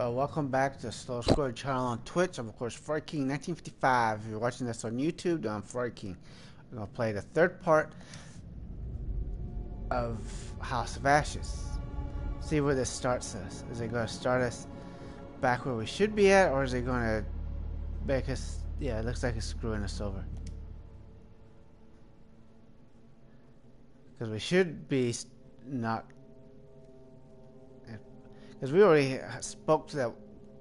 Welcome back to Slow Score channel on Twitch. I'm of course Ferrari King 1955. If you're watching this on YouTube, I'm Ferrari King. We're gonna play the third part of House of Ashes. See where this starts us. Is it gonna start us back where we should be at, or is it gonna make us? Yeah, it looks like it's screwing us over. Because we should be not. Because we already spoke to that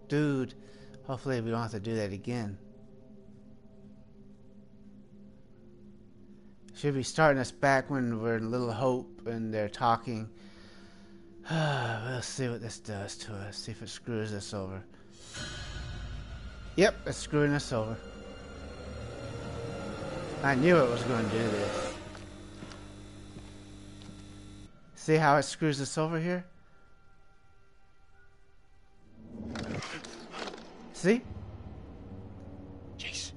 dude. Hopefully we don't have to do that again. Should be starting us back when we're in Little Hope and they're talking. We'll see what this does to us. See if it screws us over. Yep, it's screwing us over. I knew it was going to do this. See how it screws us over here? See? Jeez.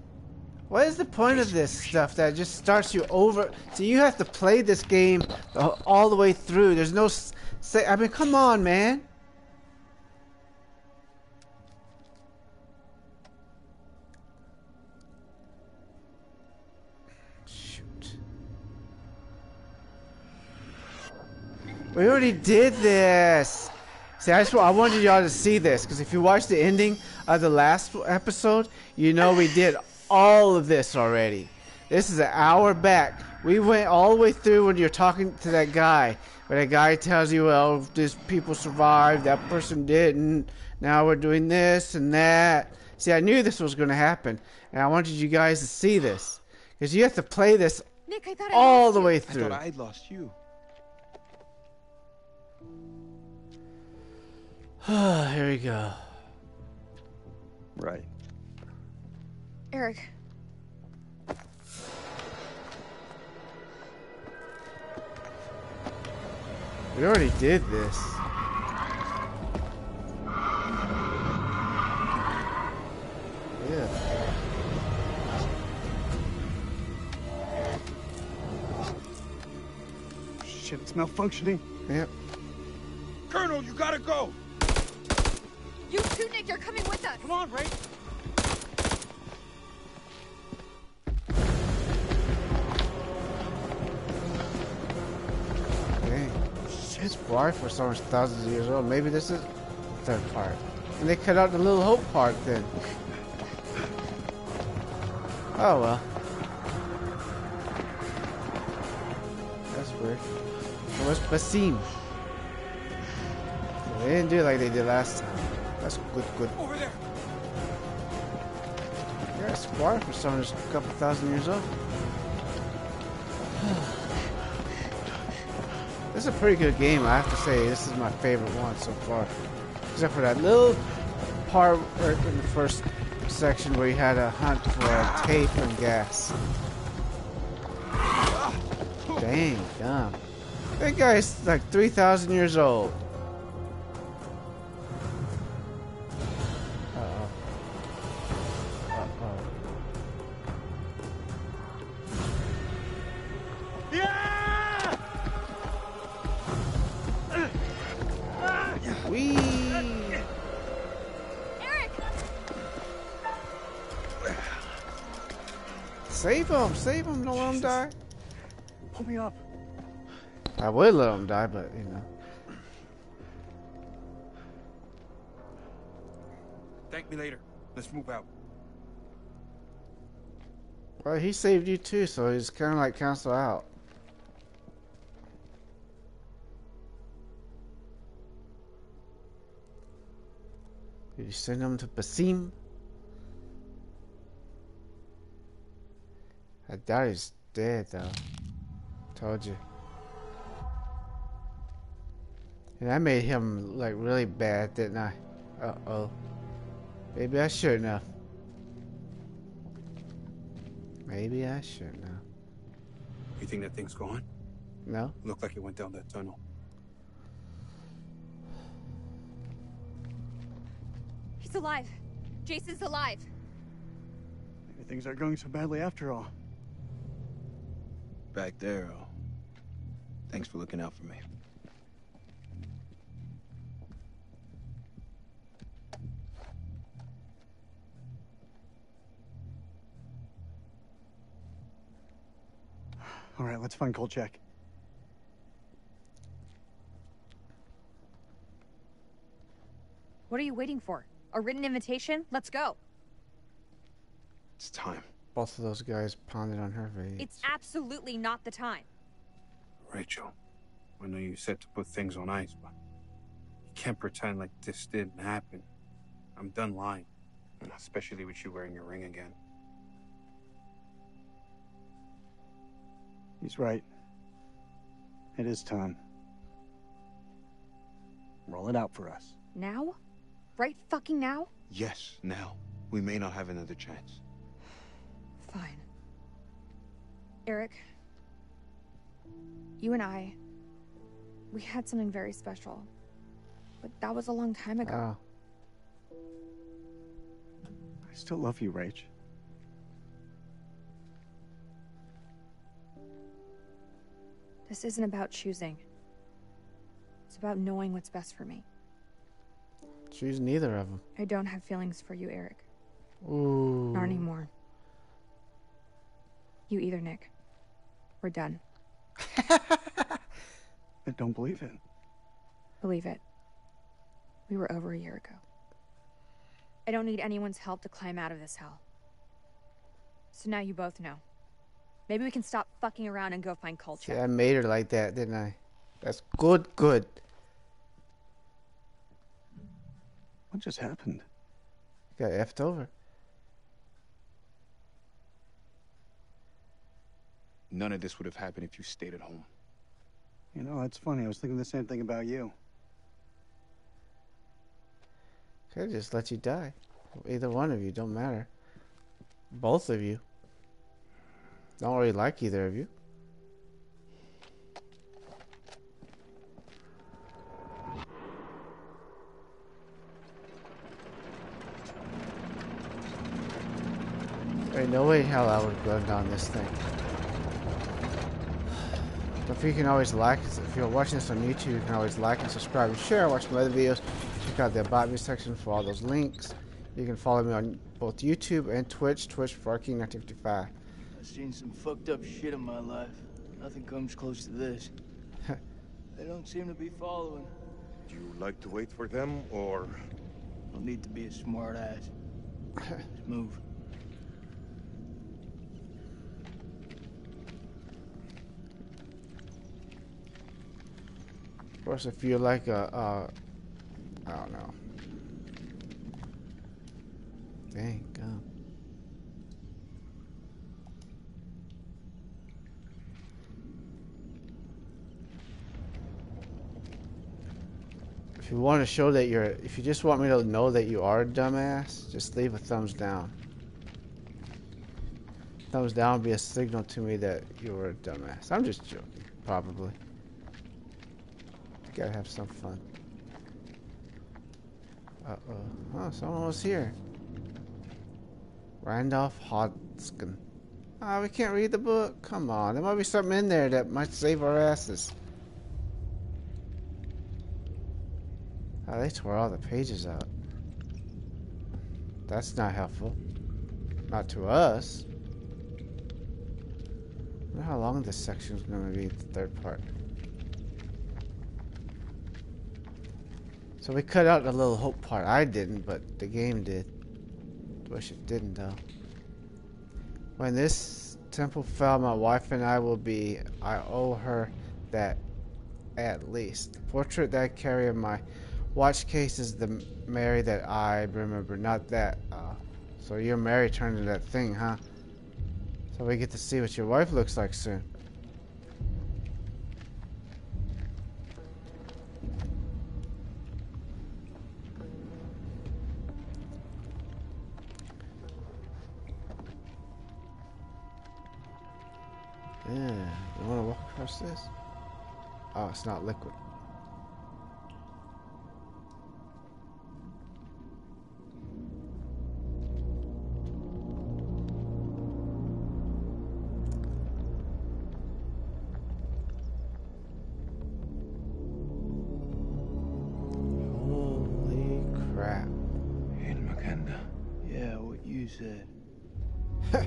What is the point of this stuff that just starts you over? So you have to play this game all the way through. There's no say. I mean, come on, man. Shoot. We already did this. See, I wanted y'all to see this, because if you watch the ending of the last episode, you know we did all of this already. This is an hour back. We went all the way through when you're talking to that guy, where that guy tells you, well, these people survived, that person didn't, now we're doing this and that. See, I knew this was going to happen, and I wanted you guys to see this, because you have to play this all the way through. I thought I'd lost you. Here we go. Right. Eric. We already did this. Yeah. Shit, it's malfunctioning. Yep. Colonel, you gotta go! You too, Nick, you're coming with us! Come on, Ray! Dang. It's far for so much thousands of years old. Maybe this is the third part. And they cut out the Little Hope part then. Oh well. That's weird. It was Basim. They didn't do it like they did last time. That's good. Over there. You're a squire for someone who's a couple thousand years old. This is a pretty good game, I have to say. This is my favorite one so far. Except for that little part in the first section where you had a hunt for tape and gas. Dang, dumb. That guy's like 3,000 years old. Save him, don't let him die. Pull me up. I would let him die, but you know. Thank me later. Let's move out. Well, he saved you too, so he's kind of like cancel out. Did you send him to Basim? I doubt he's dead though. Told you. And I made him like really bad, didn't I? Uh oh. Maybe I shouldn't have. Maybe I shouldn't have. You think that thing's gone? No. Looked like it went down that tunnel. He's alive. Jason's alive. Maybe things aren't going so badly after all. Back there, oh. Thanks for looking out for me. All right, let's find Kolchak. What are you waiting for? A written invitation? Let's go. It's time. Both of those guys pounded on her veins. It's absolutely not the time. Rachel, I know you said to put things on ice, but you can't pretend like this didn't happen. I'm done lying, and especially with you wearing your ring again. He's right. It is time. Roll it out for us. Now? Right fucking now? Yes, now. We may not have another chance. Fine. Eric, you and I, we had something very special, but that was a long time ago. I still love you, Rach. This isn't about choosing. It's about knowing what's best for me. Choose neither of them. I don't have feelings for you, Eric. Ooh. Not anymore. You either, Nick. We're done. I don't believe it. Believe it. We were over a year ago. I don't need anyone's help to climb out of this hell. So now you both know. Maybe we can stop fucking around and go find Kolchak. Yeah, I made her like that, didn't I? That's good, good. What just happened? Got effed over. None of this would have happened if you stayed at home. You know, that's funny. I was thinking the same thing about you. Could just let you die. Either one of you, don't matter. Both of you. Don't really like either of you. There's no way in hell I would have done this thing. Don't forget you can always like, if you're watching this on YouTube, you can always like and subscribe and share, watch my other videos, check out the About Me section for all those links. You can follow me on both YouTube and Twitch, Ferrari King 1955. I've seen some fucked up shit in my life. Nothing comes close to this. They don't seem to be following. Do you like to wait for them, or...? Don't need to be a smart ass. Just move. Of course, if you're like a, I don't know. Dang, God. If you want to show that you're, if you just want me to know that you are a dumbass, just leave a thumbs down. Thumbs down would be a signal to me that you were a dumbass. I'm just joking, probably. Gotta have some fun. Uh-oh. Oh, someone was here. Randolph Hodgson. Ah, oh, we can't read the book. Come on. There might be something in there that might save our asses. Oh, they tore all the pages out. That's not helpful. Not to us. I wonder how long this section's gonna be, the third part. So we cut out the little hope part. I didn't, but the game did. Wish it didn't, though. When this temple fell, my wife and I will be... I owe her that, at least. The portrait that I carry in my watch case is the Mary that I remember. Not that... so your Mary turned into that thing, huh? So we get to see what your wife looks like soon. Yeah, you want to walk across this? Oh, it's not liquid. Holy crap. In Maganda. Yeah, what you said. Fuck.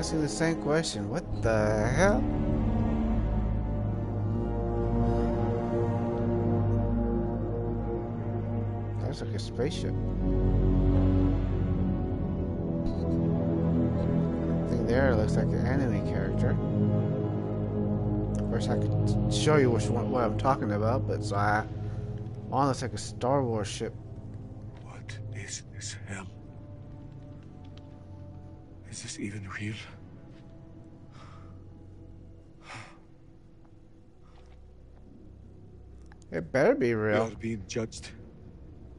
asking the same question. What the hell? That's like a spaceship. I think there looks like an anime character. Of course, I could show you which one what I'm talking about, but so I looks like a Star Wars ship. What is this hell? Is this even real? It better be real. We are being judged.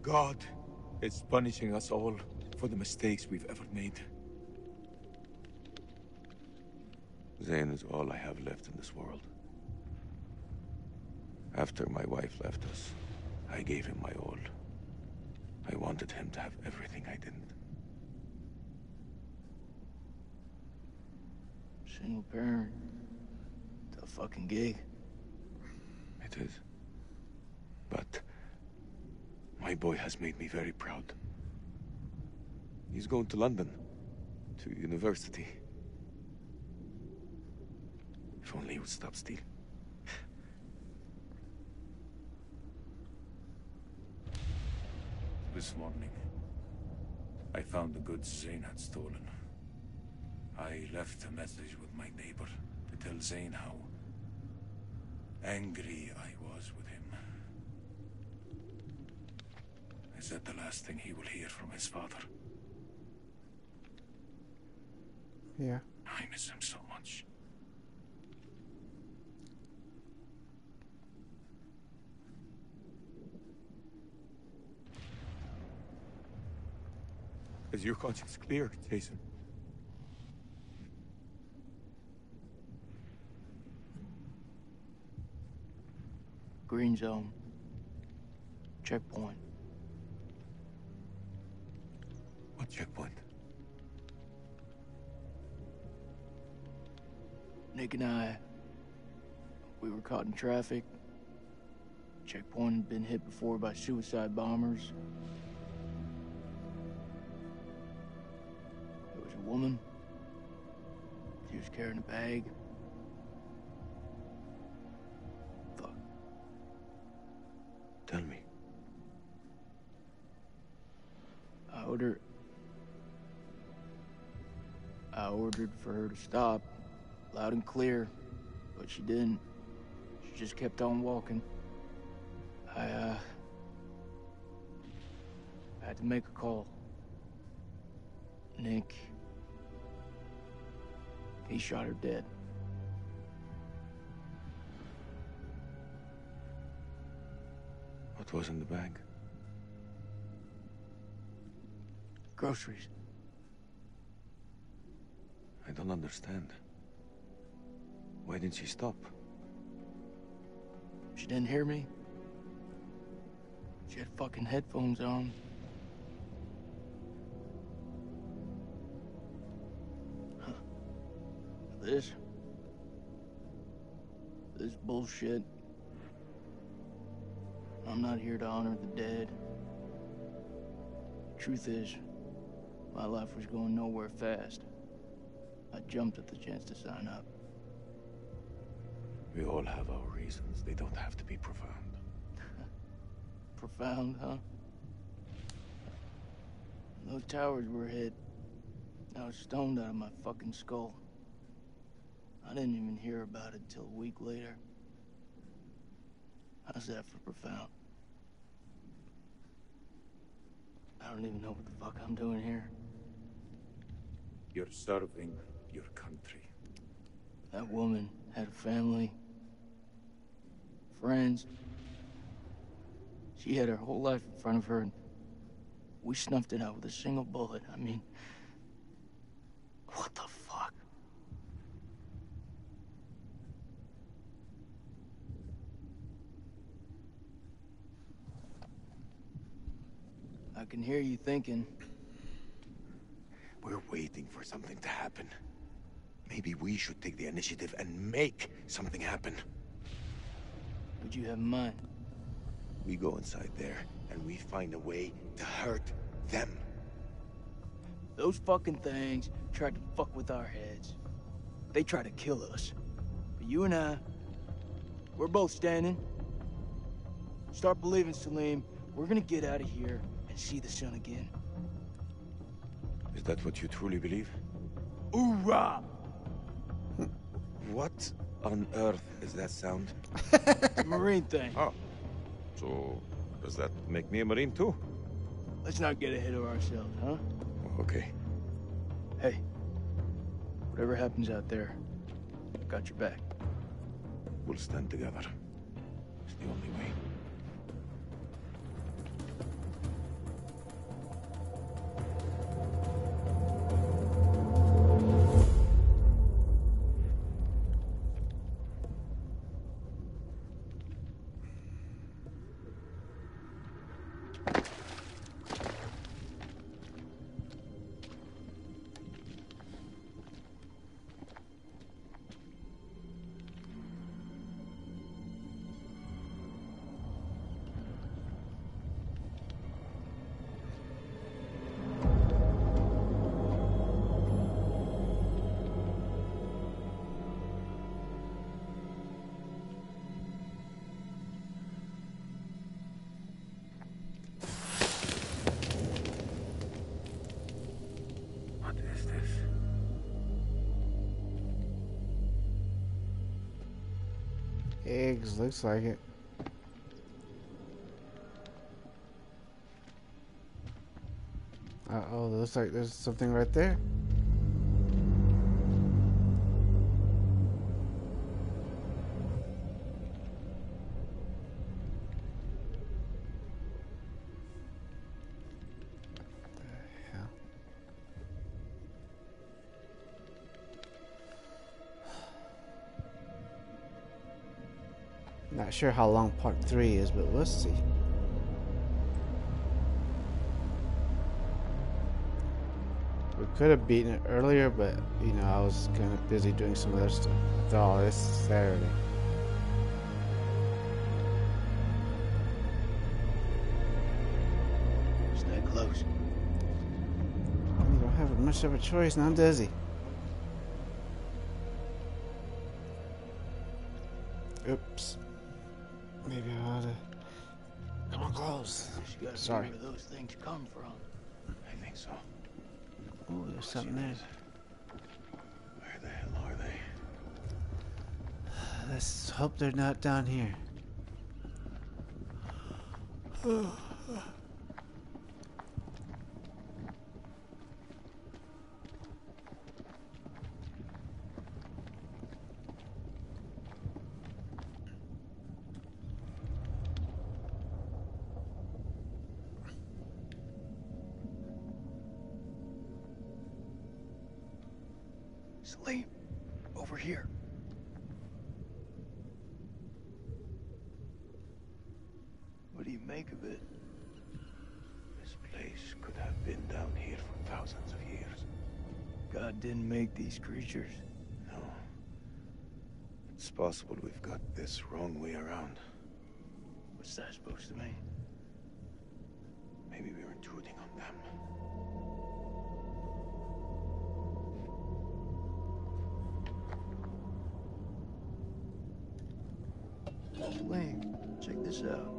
God is punishing us all for the mistakes we've ever made. Zane is all I have left in this world. After my wife left us, I gave him my all. I wanted him to have everything I didn't. Single parent. Tough fucking gig. It is. But my boy has made me very proud. He's going to London, to university. If only he would stop stealing. This morning, I found the goods Zane had stolen. I left a message with my neighbor to tell Zane how angry I was with him. Is that the last thing he will hear from his father? Yeah. I miss him so much. Is your conscience clear, Jason? Green zone. Checkpoint. What checkpoint? Nick and I, we were caught in traffic. Checkpoint had been hit before by suicide bombers. There was a woman. She was carrying a bag. Tell me. I ordered for her to stop, loud and clear, but she didn't. She just kept on walking. I had to make a call. Nick, he shot her dead. What was in the bag? Groceries. I don't understand. Why didn't she stop? She didn't hear me. She had fucking headphones on. Huh. This bullshit. I'm not here to honor the dead. Truth is, my life was going nowhere fast. I jumped at the chance to sign up. We all have our reasons. They don't have to be profound. Profound, huh? When those towers were hit, I was stoned out of my fucking skull. I didn't even hear about it until a week later. How's that for profound? I don't even know what the fuck I'm doing here. You're serving your country. That woman had a family, friends. She had her whole life in front of her, and we snuffed it out with a single bullet. I mean, what the fuck? I can hear you thinking. We're waiting for something to happen. Maybe we should take the initiative and make something happen. What do you have in mind? We go inside there and we find a way to hurt them. Those fucking things tried to fuck with our heads. They tried to kill us. But you and I, we're both standing. Start believing, Salim. We're gonna get out of here and see the sun again. Is that what you truly believe? Oorah! What on earth is that sound? The Marine thing. Oh. So, does that make me a Marine too? Let's not get ahead of ourselves, huh? Okay. Hey. Whatever happens out there, I've got your back. We'll stand together. It's the only way. Eggs, looks like it. Uh-oh, looks like there's something right there. Not sure how long part 3 is, but let's see. We could have beaten it earlier, but you know, I was kind of busy doing some other stuff. After all, it's Saturday. Stay close. We don't have much of a choice now, does he? Oops. Maybe I ought to. Come on, close. You gotta see where those things come from. I think so. Oh, there's something there. Where the hell are they? Let's hope they're not down here. Salim, over here. What do you make of it? This place could have been down here for thousands of years. God didn't make these creatures. No. It's possible we've got this wrong way around. What's that supposed to mean? Maybe we're intruding on them. Check this out.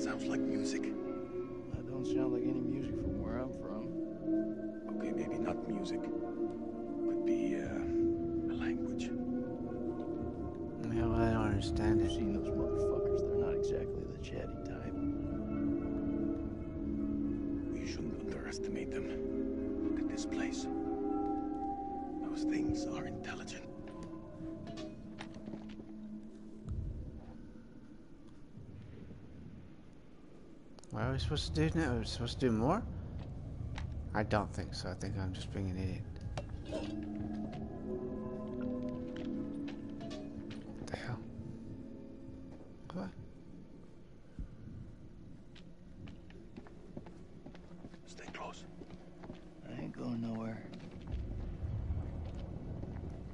Sounds like music. That don't sound like any music from where I'm from. Okay, maybe not music. Could be a language. No, I don't understand it. I've seen those motherfuckers. They're not exactly the chatty type. We shouldn't underestimate them. Look at this place. Those things are intelligent. What are we supposed to do now? Are we supposed to do more? I don't think so. I think I'm just being an idiot. What the hell? What? Stay close. I ain't going nowhere.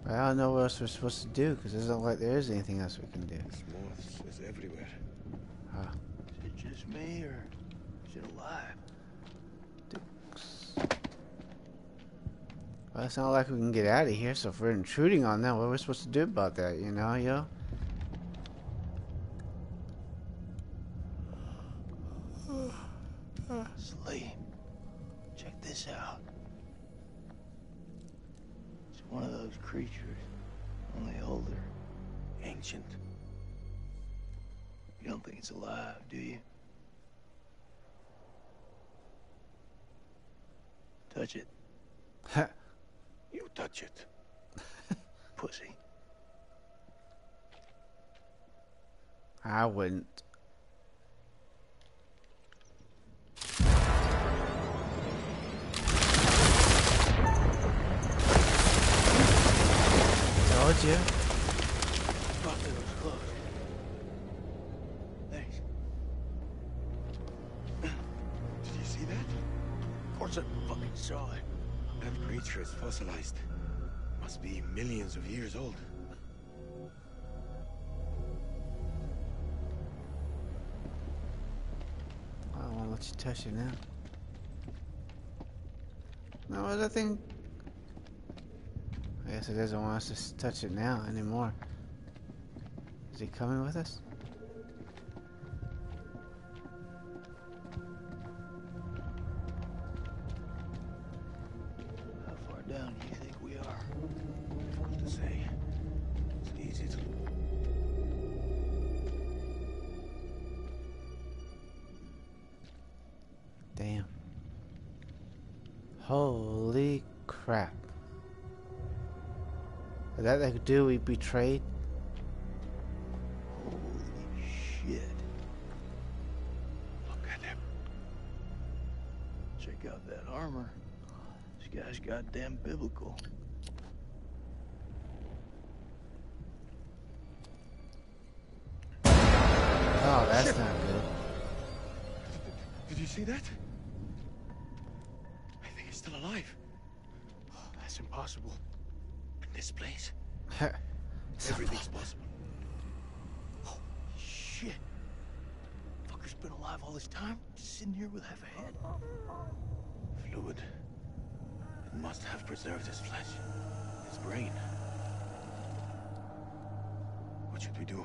But I don't know what else we're supposed to do, because it doesn't look like there is anything else we can do. This moth is everywhere. Huh. Just me, or is it alive? Well, it's not like we can get out of here, so if we're intruding on them, what are we supposed to do about that, you know, yo? Sleep. Check this out. It's one of those creatures, only older, ancient. You don't think it's alive, do you? Touch it. You touch it. Pussy. I wouldn't. Told you. Fuck, it was close. Thanks. Did you see that? Of course I fucking saw it. That creature is fossilized. Must be millions of years old. I don't want to let you touch it now. No, I think... I guess it doesn't want us to touch it now anymore. Is he coming with us? Do we betrayed? Holy shit. Look at him. Check out that armor. This guy's goddamn biblical. Oh, that's shit. Not good. Did you see that? I think he's still alive. Oh, that's impossible. In this place. Everything's possible. Holy shit. Fucker's been alive all this time, just sitting here with half a head. Fluid. It must have preserved his flesh, his brain. What should we do?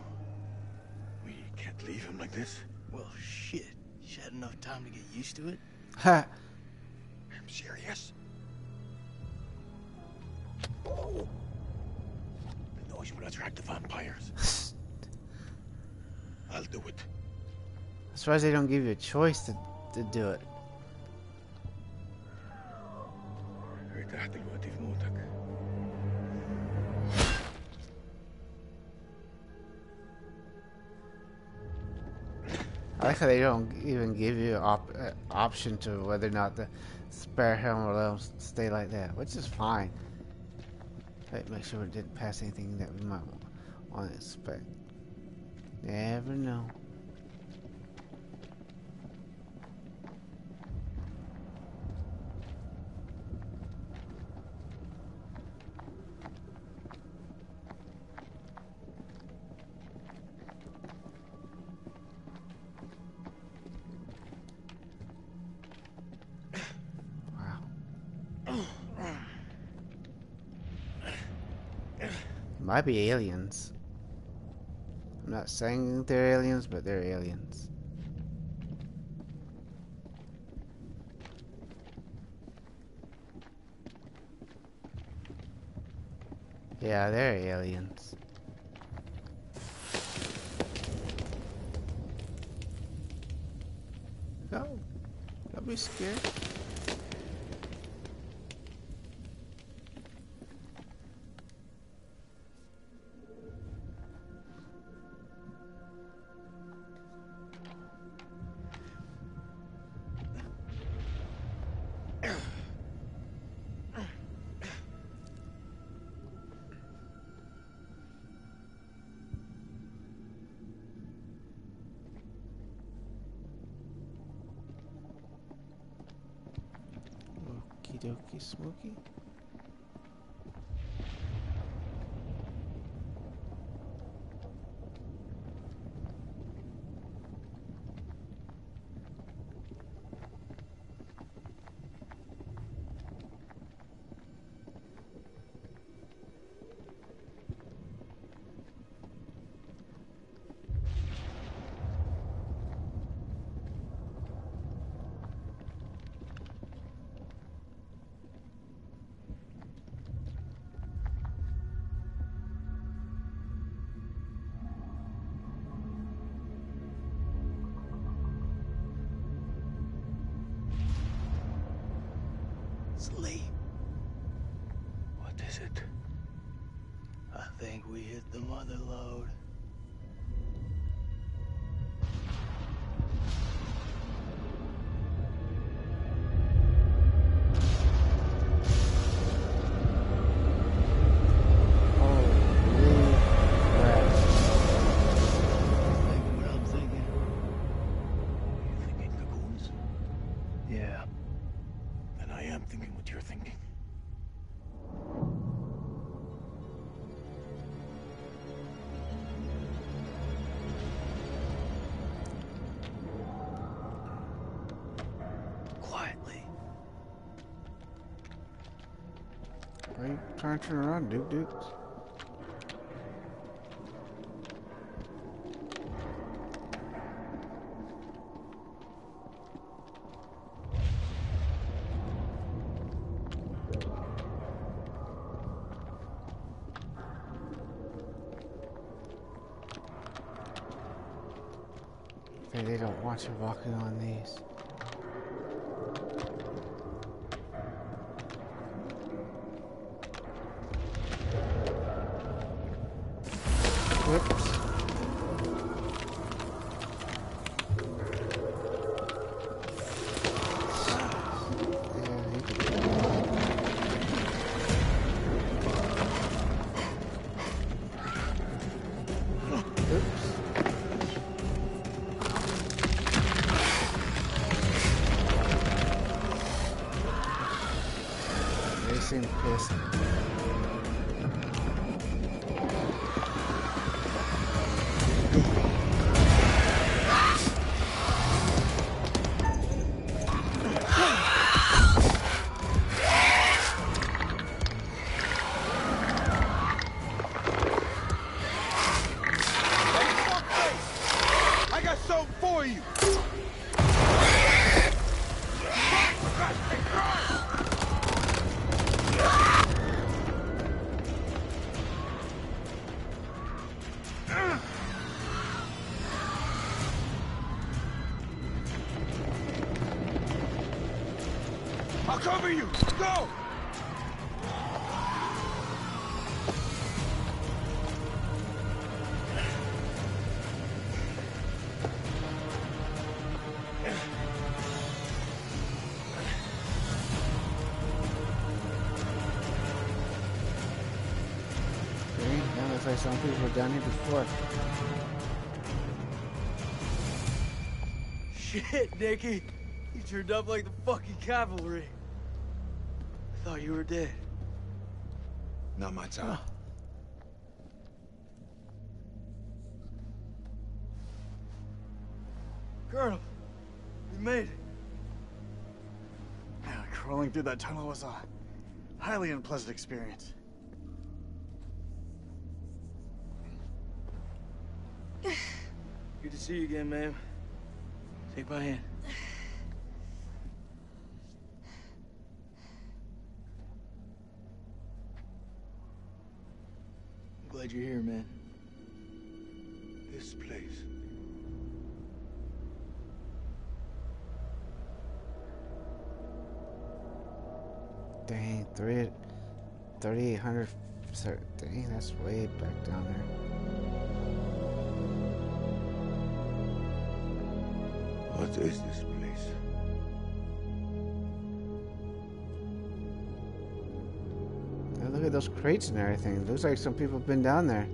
We can't leave him like this. Well, shit. He's had enough time to get used to it. Ha! I'm serious. Oh. Which will attract the vampires. I'll do it. As far as they don't give you a choice to do it. I like how they don't even give you an option to whether or not to spare him or let him stay like that, which is fine. Make sure it didn't pass anything that we might want to expect. Never know. Might be aliens. I'm not saying they're aliens, but they're aliens. Yeah, they're aliens. No, don't be scared. Smokey. is it? I think we hit the mother lode. Turn around, dude. Hey, they don't want you walking on these. Some people were down here before. Shit, Nicky. You turned up like the fucking cavalry. I thought you were dead. Not my time. Oh. Colonel, we made it. Yeah, crawling through that tunnel was a highly unpleasant experience. Good to see you again, ma'am. Take my hand. I'm glad you're here, man. This place. Dang, 3,800. Dang, that's way back down there. What is this place? Oh, look at those crates and everything. It looks like some people have been down there.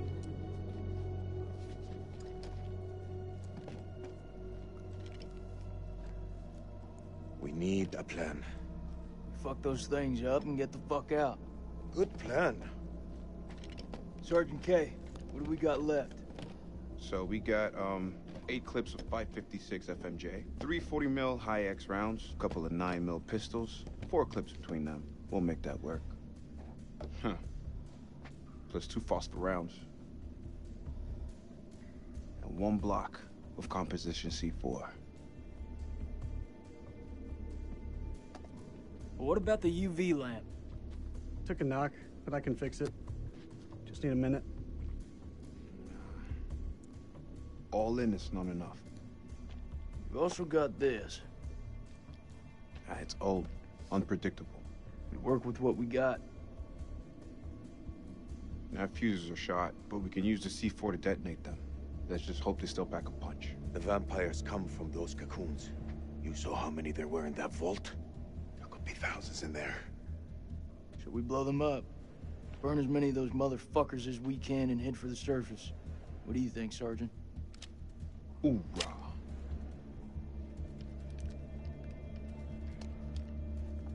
We need a plan. Fuck those things up and get the fuck out. Good plan. Sergeant K, what do we got left? So we got, 8 clips of .556 FMJ, 3 40mm high-X rounds, a couple of 9mm pistols, 4 clips between them. We'll make that work. Huh. Plus 2 phosphor rounds. And 1 block of composition C4. What about the UV lamp? Took a knock, but I can fix it. Just need a minute. All in, it's not enough. We've also got this. It's old, unpredictable. We work with what we got. Our fuses are shot, but we can use the C4 to detonate them. Let's just hope they still pack a punch. The vampires come from those cocoons. You saw how many there were in that vault? There could be thousands in there. Should we blow them up? Burn as many of those motherfuckers as we can and head for the surface. What do you think, Sergeant? Oorah.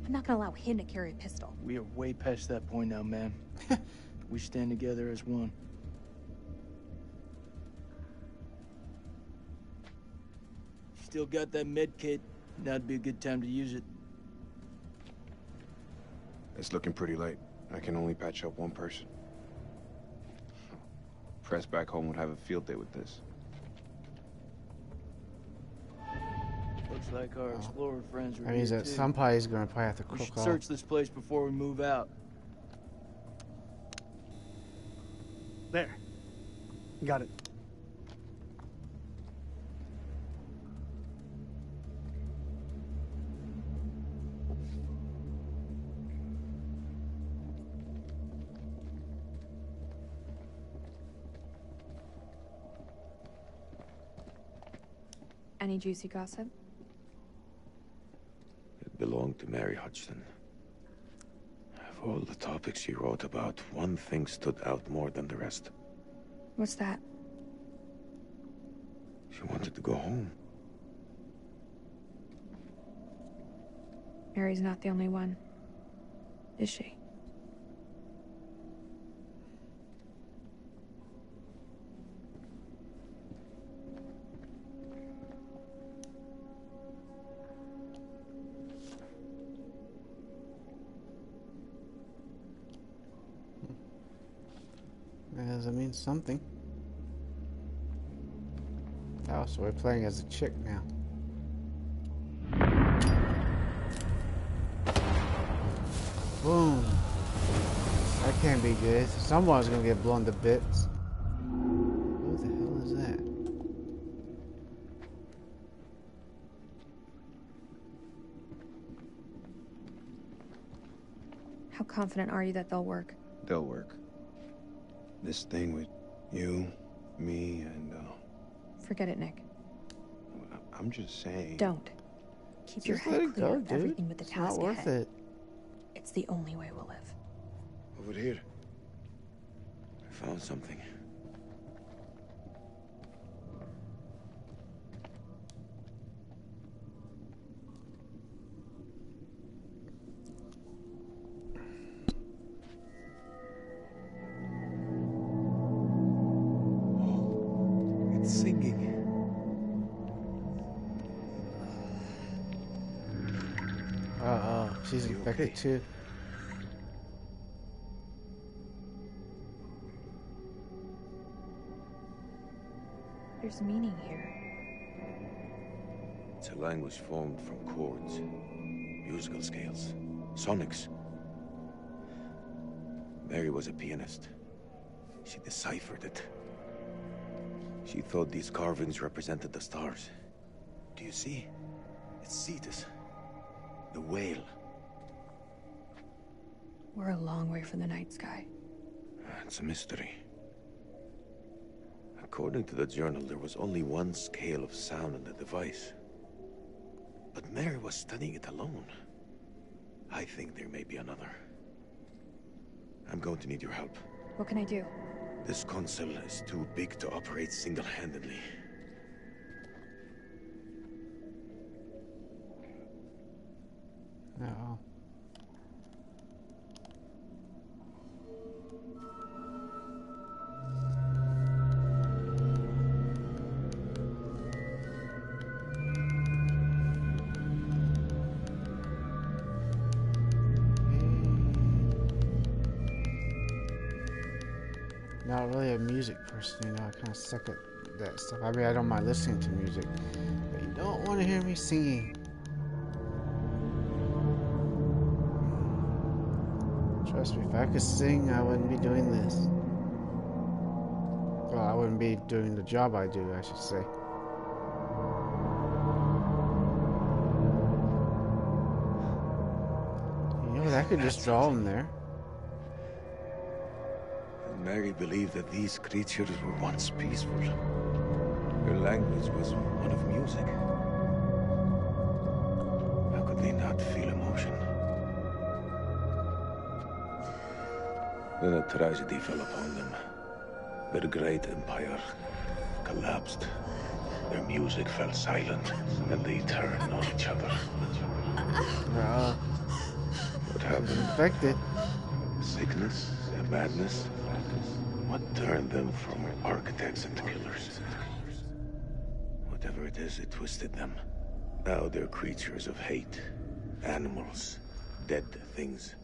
I'm not gonna allow him to carry a pistol. We are way past that point now, man. We stand together as one. Still got that med kit. Now'd be a good time to use it. It's looking pretty late. I can only patch up one person. Press back home would have a field day with this. Looks like our explorer friends are here too. Senpai is gonna probably have to cook off. We should search this place before we move out. There. Got it. Any juicy gossip? It belonged to Mary Hodgson. Of all the topics she wrote about, one thing stood out more than the rest. What's that? She wanted to go home. Mary's not the only one, is she? Something. Oh, so we're playing as a chick now. Boom. That can't be good. Someone's gonna get blown to bits. What the hell is that? How confident are you that they'll work? They'll work. This thing with you, me, and, forget it, Nick. I'm just saying... Don't. Keep your head clear of everything but the task ahead. It's not worth it. It's the only way we'll live. Over here. I found something. She's infected too. There's meaning here. It's a language formed from chords, musical scales, sonics. Mary was a pianist. She deciphered it. She thought these carvings represented the stars. Do you see? It's Cetus, the whale. We're a long way from the night sky. It's a mystery. According to the journal, there was only one scale of sound in the device. But Mary was studying it alone. I think there may be another. I'm going to need your help. What can I do? This console is too big to operate single-handedly. No. Not really a music person, you know. I kind of suck at that stuff. I mean, I don't mind listening to music, but you don't want to hear me singing. Trust me, if I could sing, I wouldn't be doing this. Well, I wouldn't be doing the job I do, I should say. You know, I could just draw them there. Mary believed that these creatures were once peaceful. Her language was one of music. How could they not feel emotion? Then a tragedy fell upon them. Their great empire collapsed. Their music fell silent, and they turned on each other. What happened? Infected. Sickness and madness. What turned them from architects into killers? Whatever it is, it twisted them. Now they're creatures of hate, animals, dead things.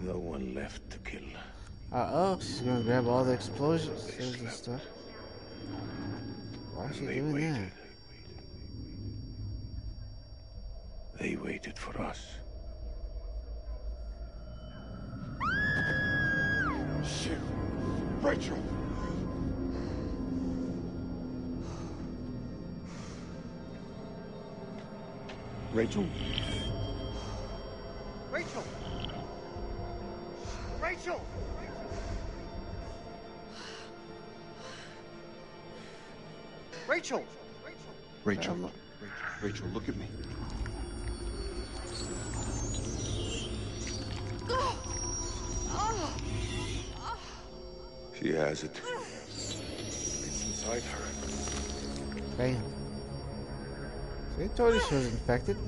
No one left to kill. Uh-oh, she's gonna grab all the explosions and stuff. Why is she doing that? They waited for us. Shit! Rachel! Rachel? Rachel! Rachel! Rachel! Rachel, look. Rachel, look at me. She has it. It's inside her. Damn. They told you she was infected.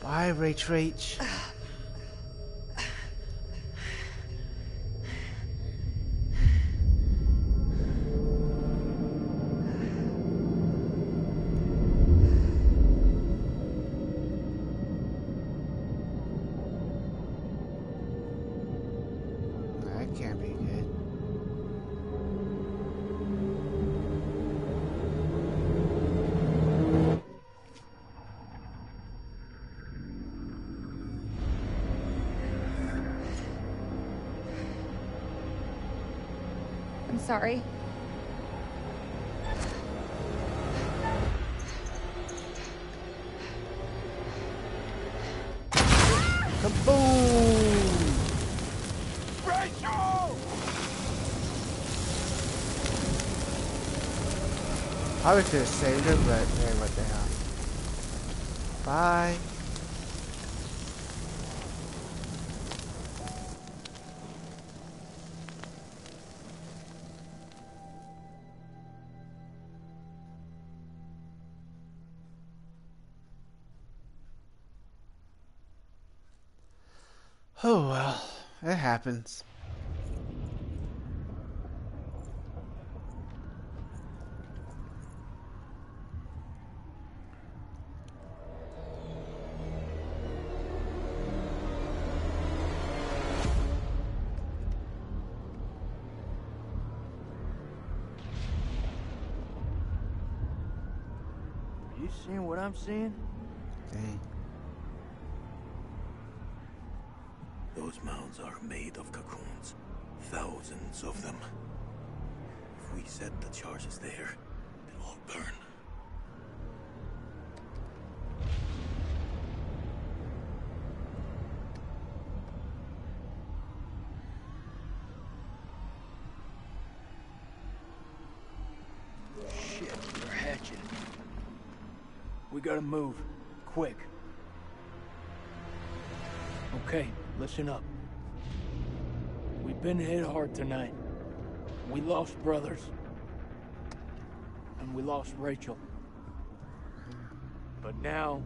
Bye, Rach. Sorry. Kaboom! Rachel! I would have saved her, but hey, what the hell. Bye. Oh well, it happens. Are you seeing what I'm seeing? Dang. Those mounds are made of cocoons, thousands of them. If we set the charges there, they'll all burn. Shit, they're hatching. We gotta move, quick. Okay. Listen up. We've been hit hard tonight. We lost brothers. And we lost Rachel. But now,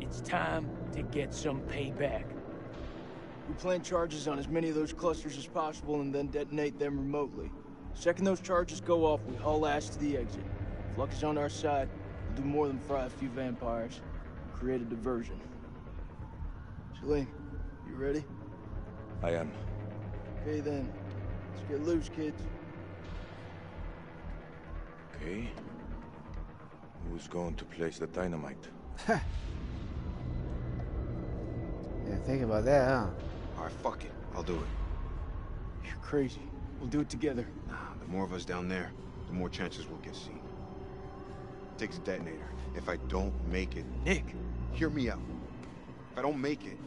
it's time to get some payback. We plant charges on as many of those clusters as possible and then detonate them remotely. The second those charges go off, we haul ass to the exit. If luck is on our side, we'll do more than fry a few vampires. Create a diversion. Selene. You ready? I am. Okay then. Let's get loose, kids. Okay. Who's going to place the dynamite? Yeah, think about that, huh? Alright, fuck it. I'll do it. You're crazy. We'll do it together. Nah, the more of us down there, the more chances we'll get seen. Takes a detonator. If I don't make it... Nick! Hear me out. If I don't make it...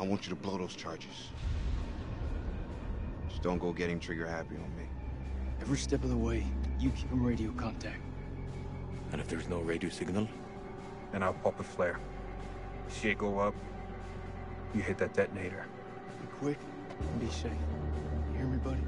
I want you to blow those charges. Just don't go getting trigger happy on me. Every step of the way, you keep him radio contact. And if there's no radio signal? Then I'll pop a flare. Shit go up, you hit that detonator. Be quick and be safe. You hear me, buddy?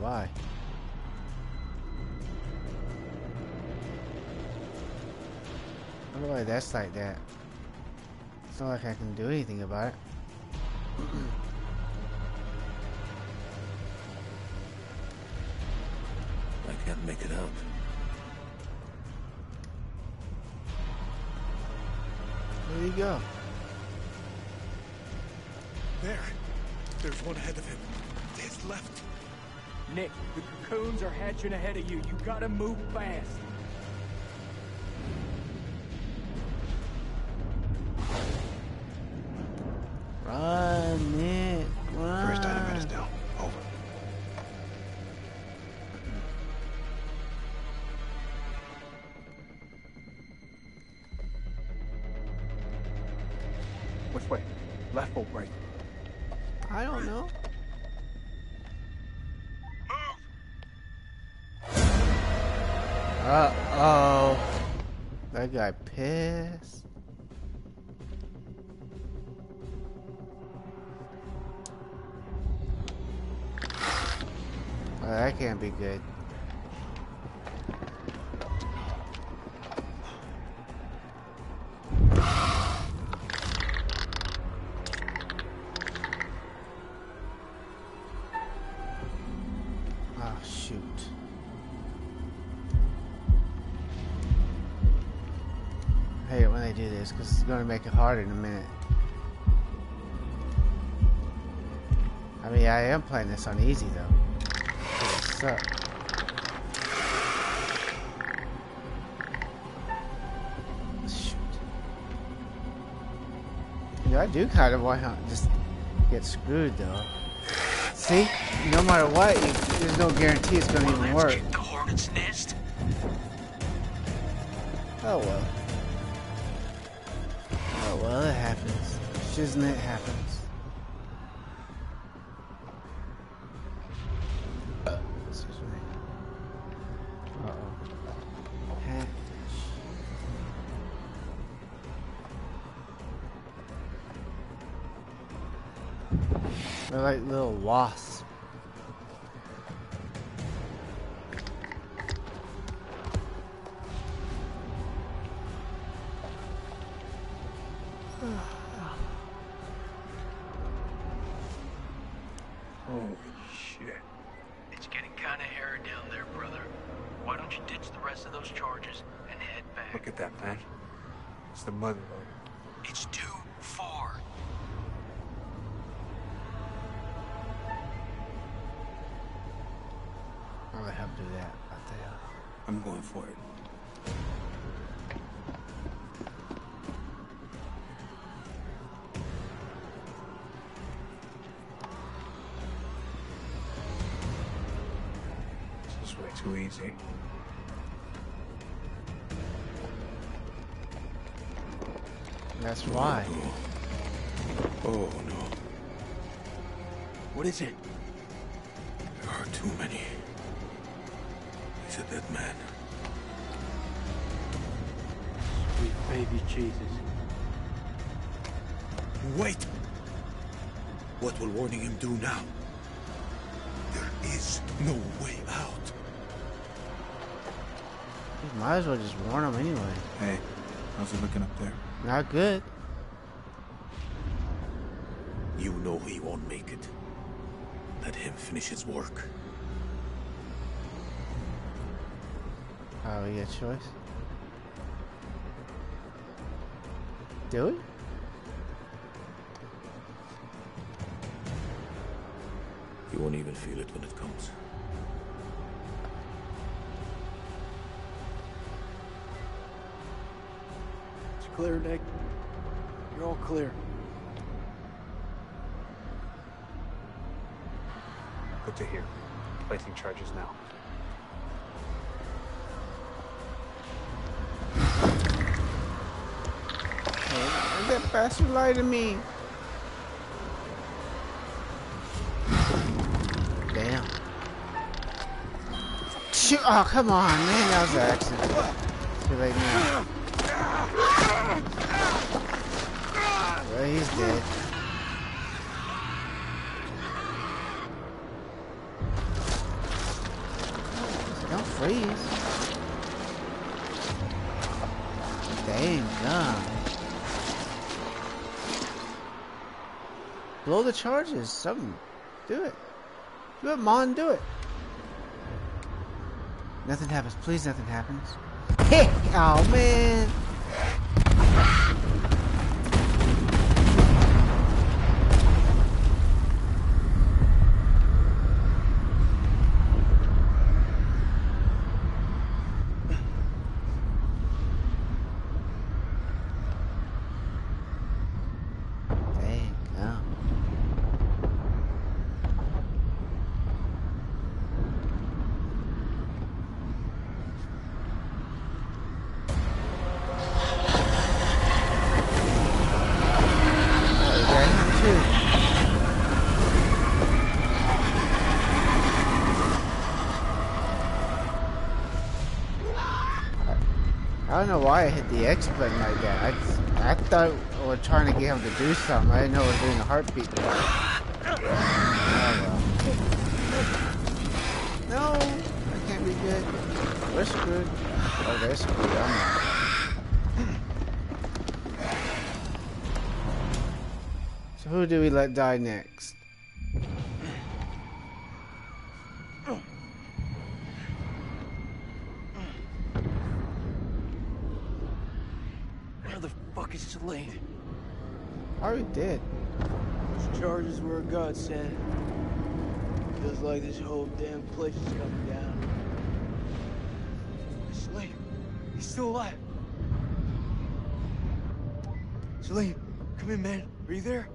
Why? I don't know why that's like that. It's not like I can do anything about it. I can't make it out. There you go. There. There's one ahead of him. His left. Nick, the cocoons are hatching ahead of you. You gotta move fast. Run, Nick, run. First dynamite is down. Over. Which way? Left or right? I don't know. That guy pissed. Oh, that can't be good. Because it's going to make it harder in a minute. I mean, I am playing this on easy, though. It sucks. Shoot. You know, I do kind of want to just get screwed, though. See? No matter what, there's no guarantee it's going to even work. The hornet's nest. Oh, well. Well, it happens. Shiznit happens. Excuse me. Uh-oh. Hatch. They're like little wasps. That's why. Oh, oh no. What is it? There are too many. He's a dead man. Sweet baby Jesus. Wait! What will warning him do now? There is no way out. You might as well just warn him anyway. Hey, how's it looking up there? Not good. You know he won't make it. Let him finish his work. Oh, we got a choice. Do we? You won't even feel it when it comes. It's clear, Nick. You're all clear. Good to hear. Placing charges now. That bastard lied to me. Damn. Shoot. Oh, come on, man. That was an accident. Too late now. Well, he's dead. Don't freeze. Damn, God. Blow the charges, something. Do it. Do it, Mon, do it. Nothing happens. Please, nothing happens. Hey! Oh, man. I don't know why I hit the X button like that. I thought we were trying to get him to do something. I didn't know we were doing a heartbeat. Oh, well. No, that can't be good. We're screwed. Oh, they're screwed. So who do we let die next? Did. Those charges were a godsend. Feels like this whole damn place is coming down. Salim, he's still alive. Salim, come in, man. Are you there?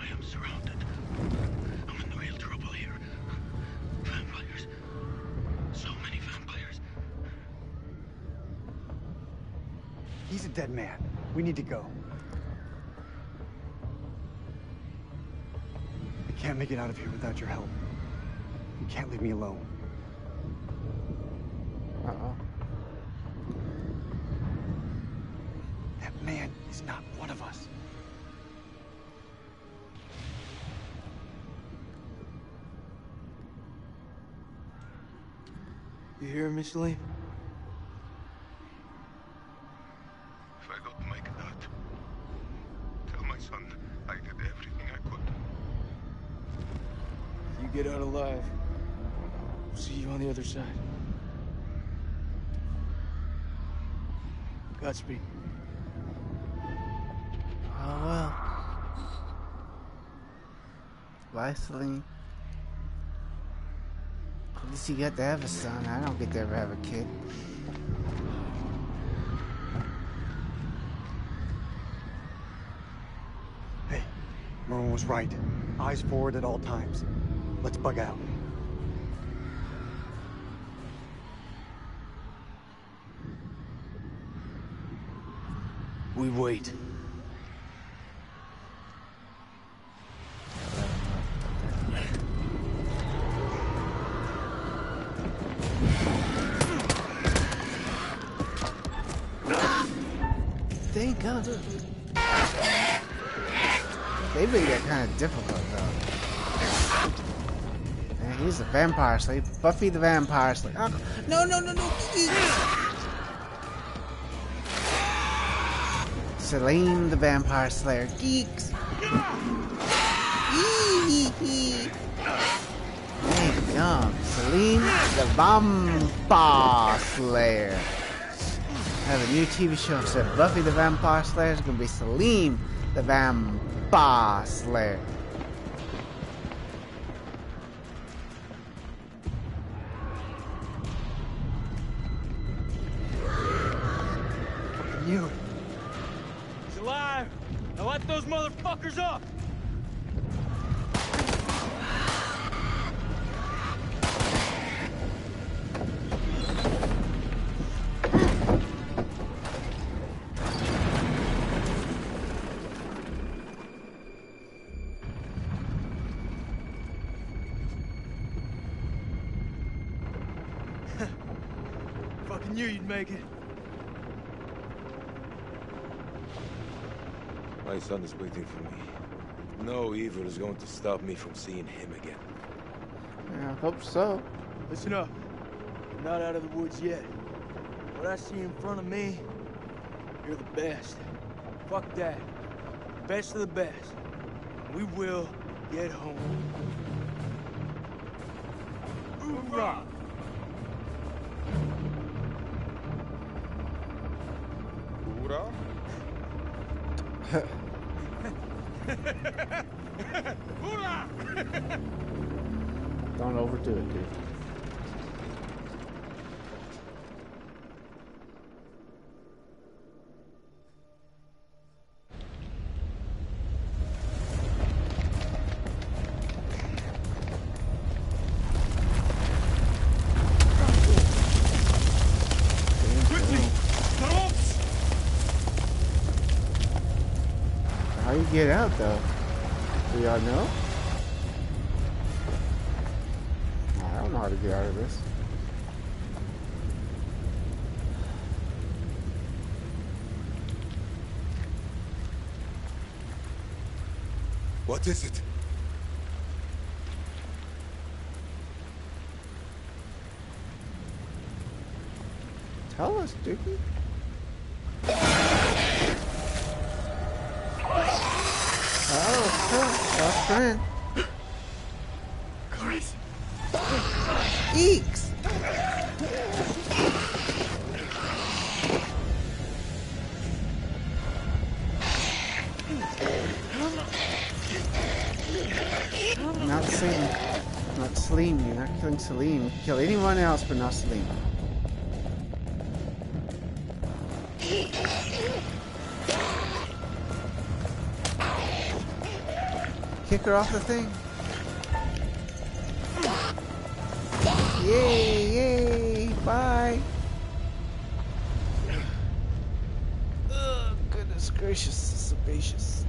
I am surrounded. I'm in real trouble here. Vampires. So many vampires. He's a dead man. We need to go. I can't make it out of here without your help. You can't leave me alone. Uh-oh. That man is not one of us. You hear him, Miss Lee? Get out alive. We'll see you on the other side. Godspeed. Oh well. Bye, Selene. At least you got to have a son. I don't get to ever have a kid. Hey, Merlin was right. Eyes forward at all times. Let's bug out. We wait. Thank God. They made that kind of difficult, though. He's a vampire slave. Buffy the vampire slave. Oh, no. Selene the vampire slayer. Geeks. Thank God. Selene the vampire slayer. I have a new TV show that said Buffy the vampire slayer. It's going to be Selene the vampire slayer. motherfuckers up! Fucking knew you'd make it. My son is waiting for me. No evil is going to stop me from seeing him again. Yeah, I hope so. Listen up. I'm not out of the woods yet. What I see in front of me, you're the best. Fuck that. Best of the best. We will get home. Hoorah! Hoorah? Don't overdo it, dude. Get out though. Do y'all know? I don't know how to get out of this. What is it? Tell us, dude. Friend. Chris. Eeks. Not Selene. Not Selene. You're not killing Selene. Kill anyone else, but not Selene. Kick her off the thing. Yay, yay, bye. Oh, goodness gracious, sebaceous.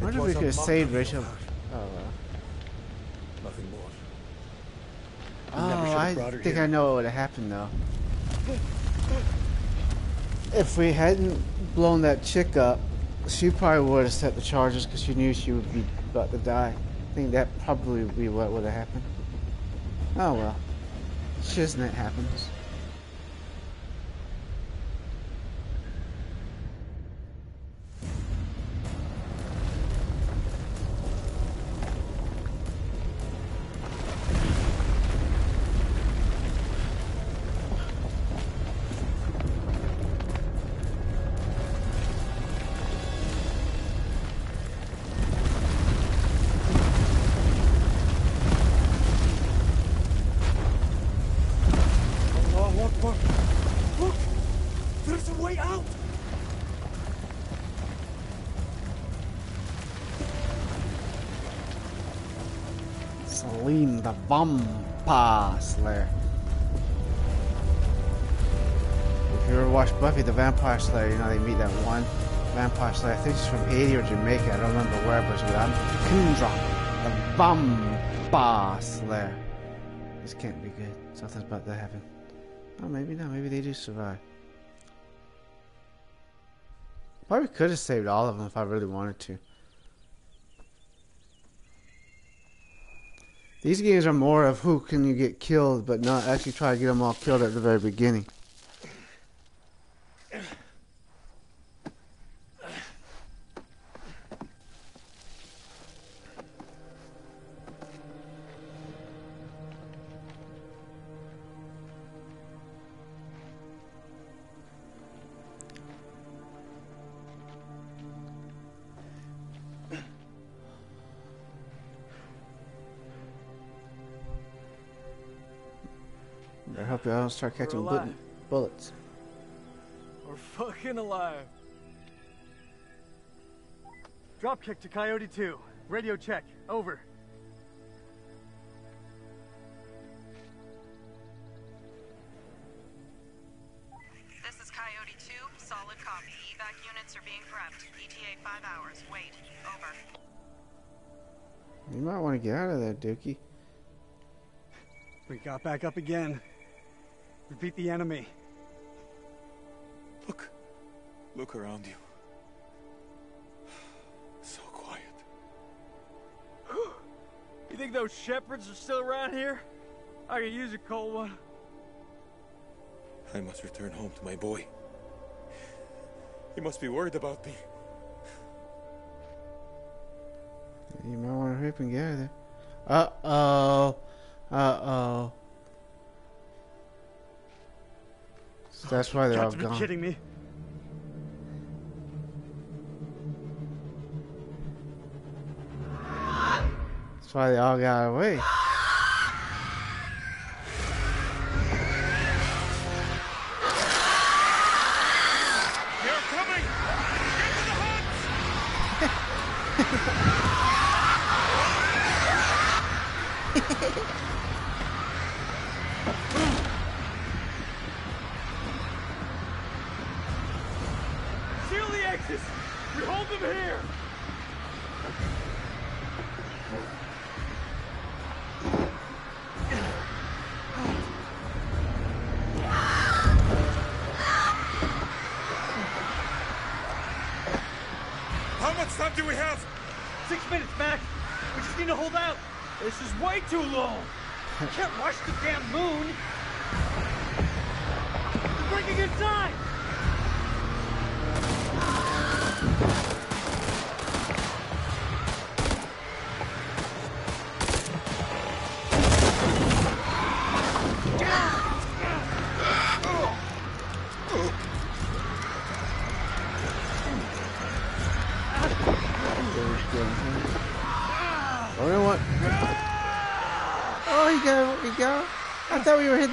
I wonder if we could have saved Rachel. Oh, nothing more. Oh, I think here. I know what would have happened though. If we hadn't blown that chick up, she probably would have set the charges because she knew she would be about to die. I think that probably would be what would have happened. Oh well. Shiznit that happens. The Vampire Slayer. If you ever watched Buffy the Vampire Slayer, you know they meet that one Vampire Slayer. I think she's from Haiti or Jamaica. I don't remember where, but she's on Kundra. The Vampire Slayer. This can't be good. Something's about to happen. Oh, maybe not. Maybe they do survive. Probably could have saved all of them if I really wanted to. These games are more of who can you get killed, but not actually try to get them all killed at the very beginning. I don't start catching bullets. We're fucking alive. Dropkick to Coyote 2. Radio check. Over. This is Coyote 2. Solid copy. Evac units are being prepped. ETA 5 hours. Wait. Over. You might want to get out of there, Dookie. We got back up again. We beat the enemy. Look. Look around you. So quiet. You think those shepherds are still around here? I could use a cold one. I must return home to my boy. He must be worried about me. You might want to hurry up and get out of there. Uh-oh. Uh-oh. So that's why they're all gone. You're kidding me. That's why they all got away.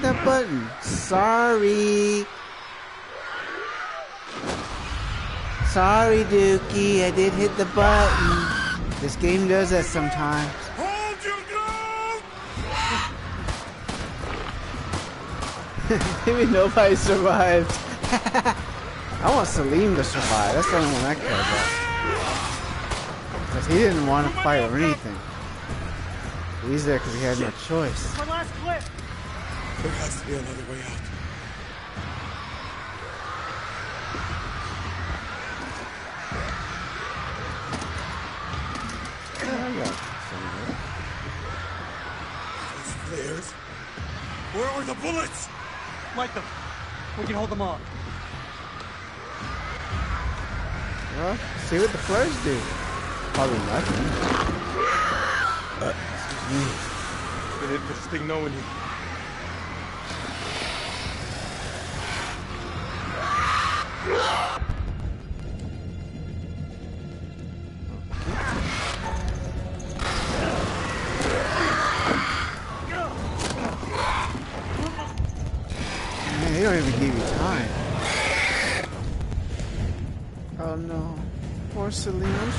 That button. Sorry. Sorry, Dookie. I did hit the button. This game does that sometimes. Hold your ground! Maybe nobody survived. I want Salim to survive. That's the only one I care about. Because he didn't want to fight or anything. He's there because he had no choice. My last clip. There has to be another way out. Those flares? Where were the bullets? Light them. We can hold them off. Well, see what the flares do. Probably nothing. Excuse me. It hit this thing knowing you.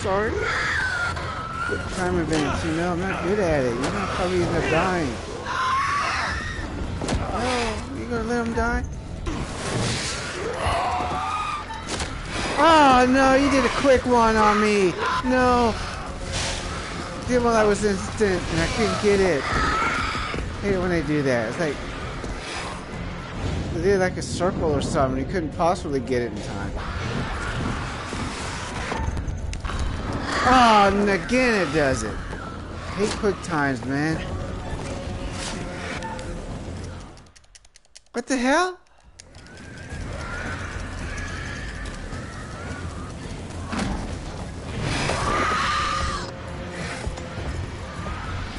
Sorry. Good time events, you know, I'm not good at it. You're gonna probably end up dying. Oh, you gonna let him die? Oh no, you did a quick one on me. No. Did while I was instant and I couldn't get it. I hate it when they do that. It's like they did like a circle or something, you couldn't possibly get it in time. Oh, and again it does it. I hate quick times, man. What the hell?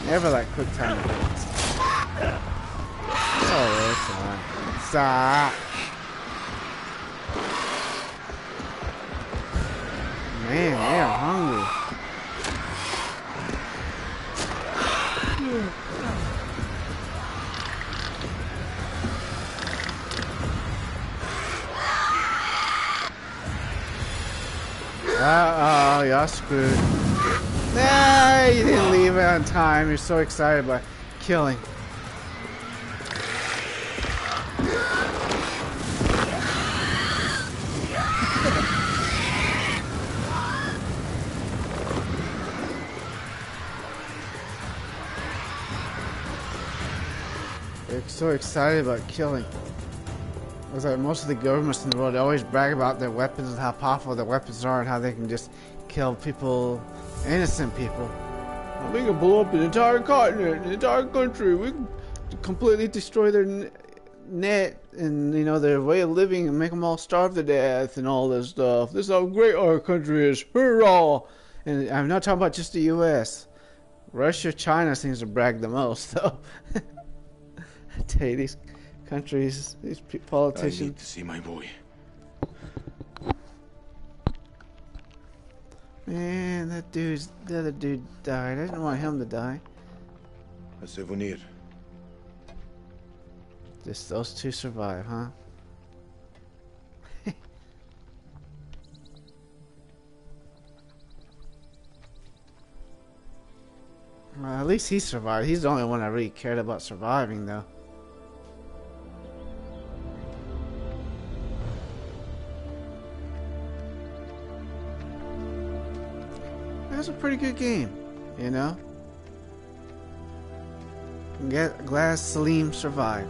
Never like quick time events. Oh, it's alright. Man, they are hungry. got screwed. Nah, you didn't leave it on time. You're so excited about killing. You're so excited about killing. It was like most of the governments in the world always brag about their weapons and how powerful their weapons are and how they can just kill people, innocent people. We can blow up an entire continent, an entire country. We can completely destroy their net and, you know, their way of living and make them all starve to death and all this stuff. This is how great our country is. Hurrah! And I'm not talking about just the U.S. Russia, China seems to brag the most, though. I tell you, these countries, these politicians. I need to see my boy. Man, that dude's, the other dude died. I didn't want him to die. A souvenir. Just those two survive, huh? Well, at least he survived. He's the only one I really cared about surviving, though. That was a pretty good game, you know? I'm glad Salim survived.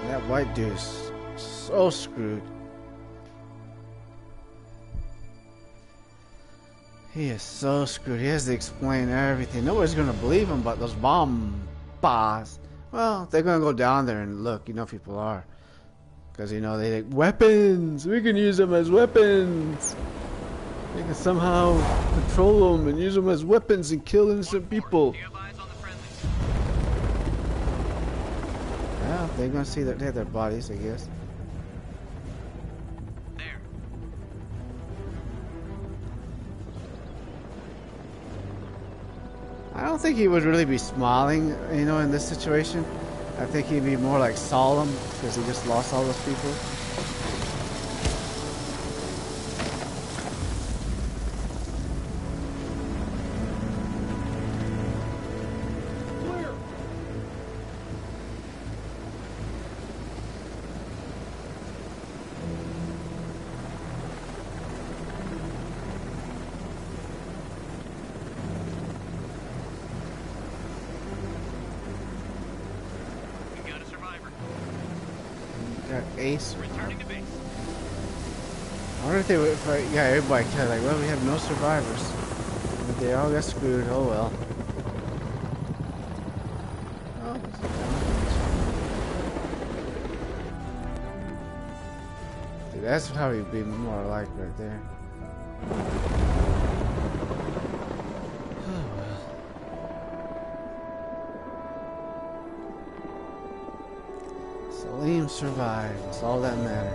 And that white dude's so screwed. He is so screwed. He has to explain everything. Nobody's gonna believe him about those bombas. Well, they're gonna go down there and look. You know, people are, because you know they like weapons. We can use them as weapons. We can somehow control them and use them as weapons and kill innocent people. Well, they're gonna see that they have their bodies, I guess. There. I don't think he would really be smiling, you know, in this situation. I think he'd be more like solemn because he just lost all those people. Yeah, everybody kind of like, well, we have no survivors. But they all got screwed, oh well. Oh. Dude, that's how he'd be more like right there. Oh well. Salim survived, that's all that mattered.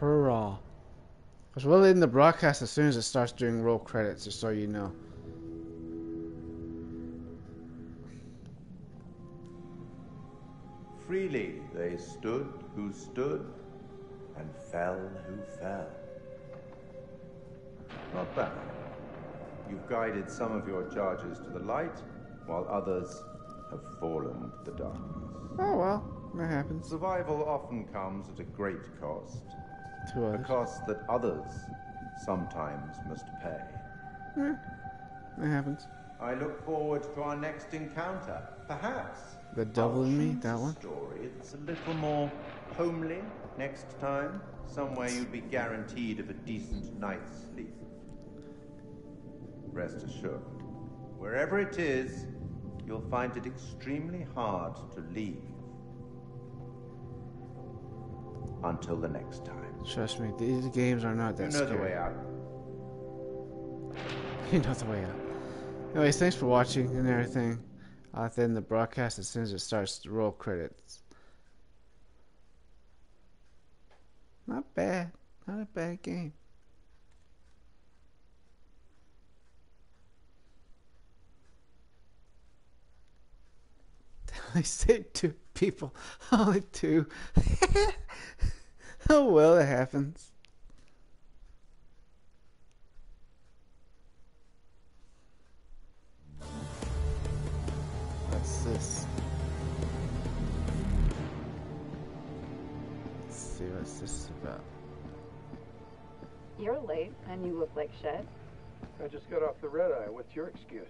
Hurrah. Because we'll end the broadcast as soon as it starts doing roll credits, just so you know. Freely they stood who stood, and fell who fell. Not bad. You've guided some of your charges to the light, while others have fallen to the darkness. Oh well, that happens. Survival often comes at a great cost. A cost that others sometimes must pay. Yeah, it happens. I look forward to our next encounter. Perhaps the devil in me, that one. Story that's a little more homely next time. Somewhere you'll be guaranteed of a decent night's sleep. Rest assured, wherever it is, you'll find it extremely hard to leave. Until the next time. Trust me, these games are not that scary. You know the way out. You know the way out. Anyways, thanks for watching and everything. I'll have to end the broadcast as soon as it starts to roll credits. Not bad. Not a bad game. I saved two people. Only two. Oh well, it happens. What's this? Let's see what's this about. You're late and you look like shit. I just got off the red-eye. What's your excuse?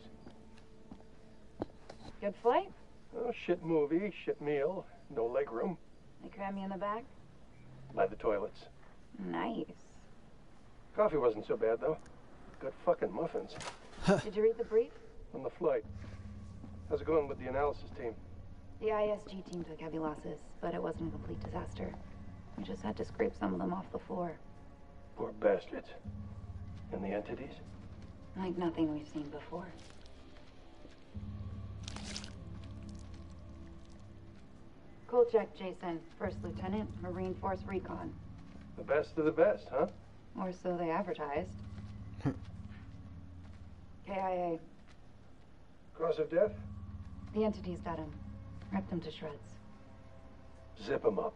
Good flight? Oh, shit movie, shit meal, no leg room. They grab me in the back? By the toilets. Nice. Coffee wasn't so bad, though. Good fucking muffins. Did you read the brief? On the flight. How's it going with the analysis team? The ISG team took heavy losses, but it wasn't a complete disaster. We just had to scrape some of them off the floor. Poor bastards. And the entities? Like nothing we've seen before. Kolchak Jason, First Lieutenant, Marine Force Recon. The best of the best, huh? Or so they advertised. KIA. Cause of death? The entities got him. Ripped him to shreds. Zip him up.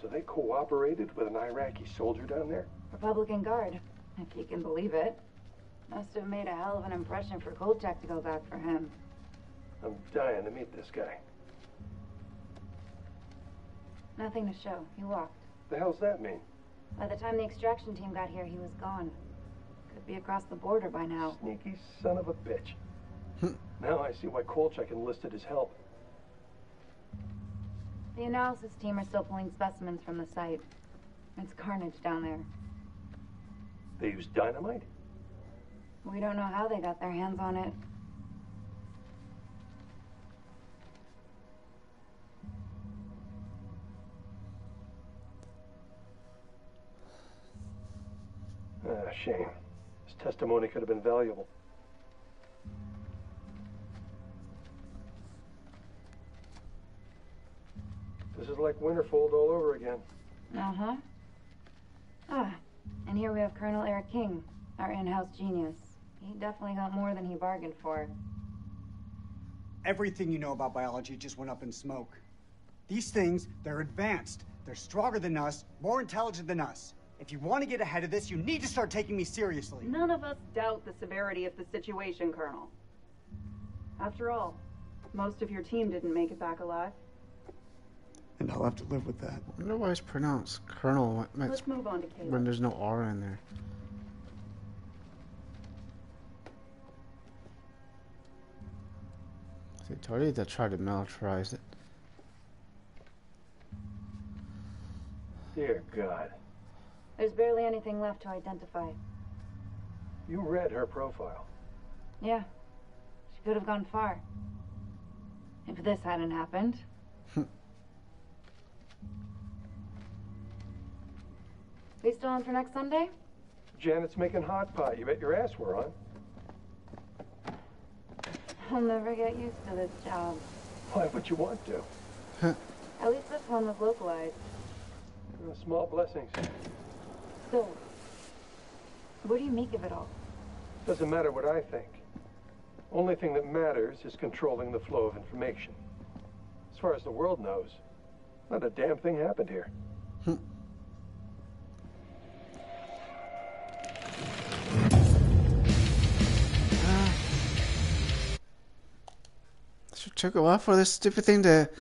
So they cooperated with an Iraqi soldier down there? Republican Guard, if you can believe it. Must have made a hell of an impression for Kolchak to go back for him. I'm dying to meet this guy. Nothing to show. He walked. The hell's that mean? By the time the extraction team got here, he was gone. Could be across the border by now. Sneaky son of a bitch. Now I see why Kolchak enlisted his help. The analysis team are still pulling specimens from the site. It's carnage down there. They use dynamite? We don't know how they got their hands on it. Shame. His testimony could have been valuable. This is like Winterfold all over again. Uh-huh. Ah, and here we have Colonel Eric King, our in-house genius. He definitely got more than he bargained for. Everything you know about biology just went up in smoke. These things, they're advanced. They're stronger than us, more intelligent than us. If you want to get ahead of this, you need to start taking me seriously. None of us doubt the severity of the situation, Colonel. After all, most of your team didn't make it back alive. And I'll have to live with that. I wonder why it's pronounced Colonel Let's move on to Caleb. When there's no R in there. I told you to try to militarize it. Dear God. There's barely anything left to identify. You read her profile. Yeah. She could have gone far. If this hadn't happened. We still on for next Sunday? Janet's making hot pot. You bet your ass we're on. I'll never get used to this job. Why would you want to? At least this one was localized. Small blessings. So, what do you make of it all? Doesn't matter what I think. Only thing that matters is controlling the flow of information. As far as the world knows, not a damn thing happened here. It took a while for this stupid thing to